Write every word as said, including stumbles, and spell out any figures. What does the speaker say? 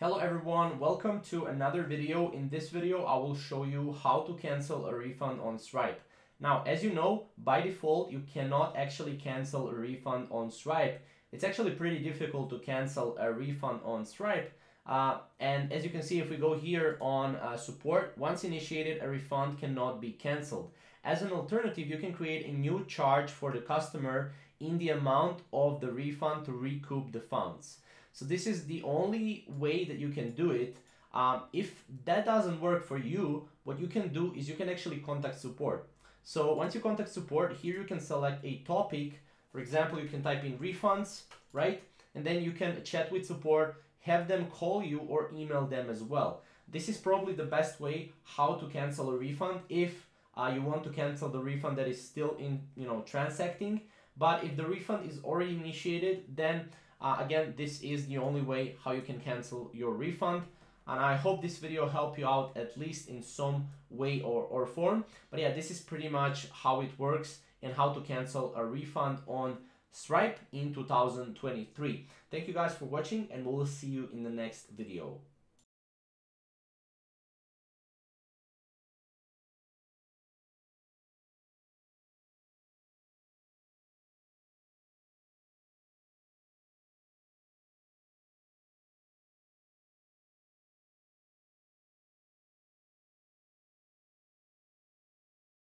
Hello everyone, welcome to another video. In this video I will show you how to cancel a refund on Stripe. Now, as you know, by default you cannot actually cancel a refund on Stripe. It's actually pretty difficult to cancel a refund on Stripe, uh, and as you can see, if we go here on uh, support, once initiated, a refund cannot be canceled. As an alternative, you can create a new charge for the customer in the amount of the refund to recoup the funds. So this is the only way that you can do it. Um, if that doesn't work for you, what you can do is you can actually contact support. So once you contact support, here you can select a topic. For example, you can type in refunds, right? And then you can chat with support, have them call you or email them as well. This is probably the best way how to cancel a refund if uh, you want to cancel the refund that is still in, you know, transacting. But if the refund is already initiated, then Uh, again, this is the only way how you can cancel your refund, and I hope this video helped you out at least in some way or, or form. But yeah, this is pretty much how it works and how to cancel a refund on Stripe in two thousand twenty-three. Thank you guys for watching, and we'll see you in the next video.